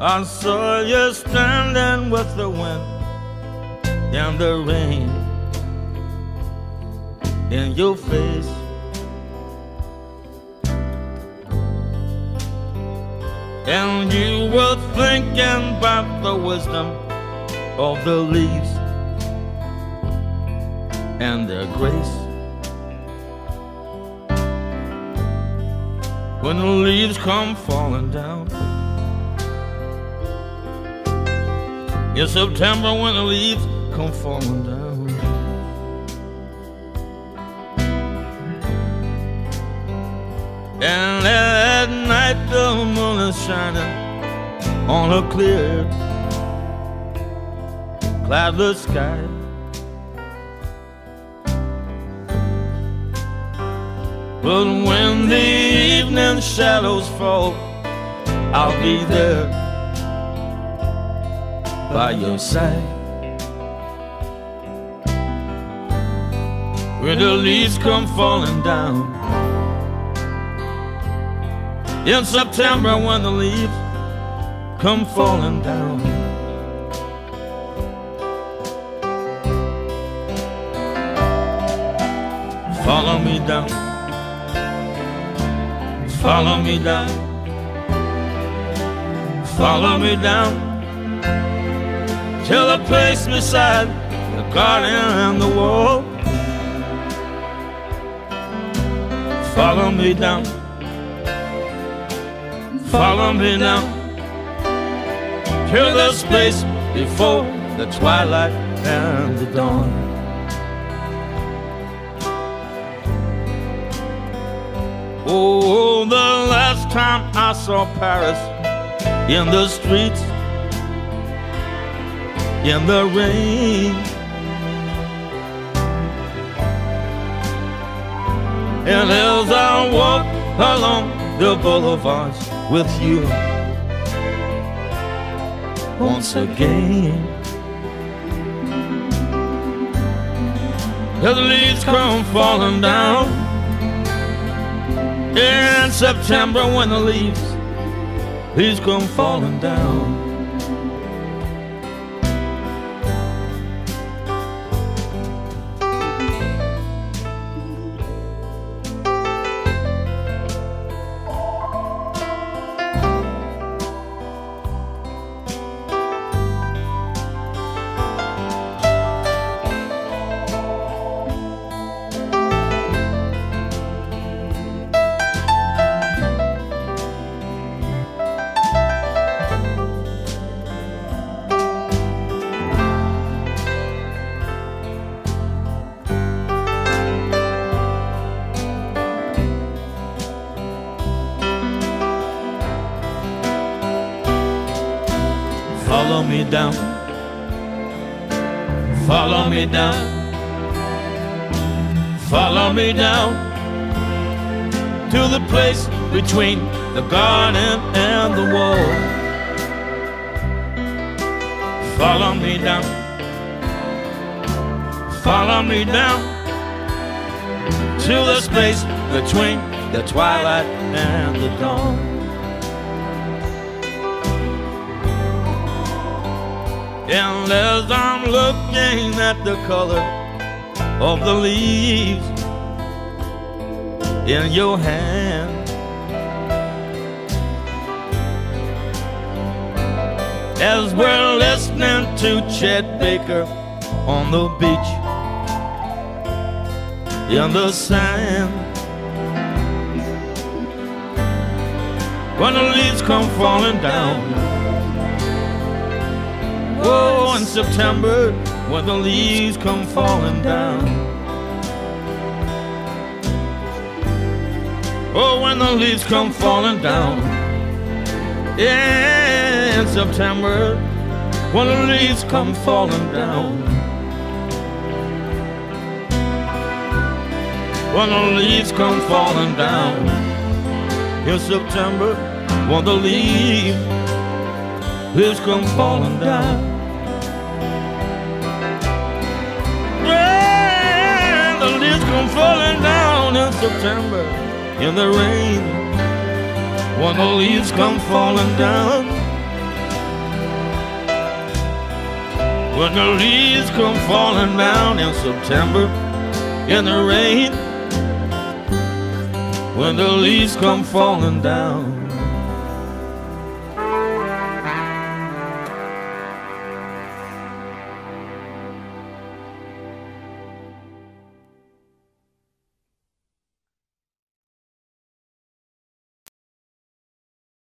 I saw you standing with the wind and the rain in your face. And you were thinking about the wisdom of the leaves and their grace. When the leaves come falling down in September, when the leaves come falling down, and at night the moon is shining on a clear, cloudless sky. But when the evening shadows fall, I'll be there by your side. When the leaves come falling down in September, when the leaves come falling down. Follow me down, follow me down, follow me down till the place beside the garden and the wall. Follow me down, follow me down, till the space before the twilight and the dawn. Oh, the last time I saw Paris in the streets, in the rain, and as I walk along the boulevards with you once again, the leaves come falling down in September, when the leaves come falling down. Follow me down, follow me down, follow me down to the place between the garden and the wall. Follow me down, follow me down to the space between the twilight and the dawn. And as I'm looking at the color of the leaves in your hand, as we're listening to Chet Baker on the beach in the sand, when the leaves come falling down, oh, in September, when the leaves come falling down. Oh, when the leaves come falling down, yeah, in September, when the leaves come falling down. When the leaves come falling down, in September, when the leaves come falling down. Yeah, the leaves come falling down in September, in the rain, when the leaves come falling down. when the leaves come falling down in September, in the rain, when the leaves come falling down.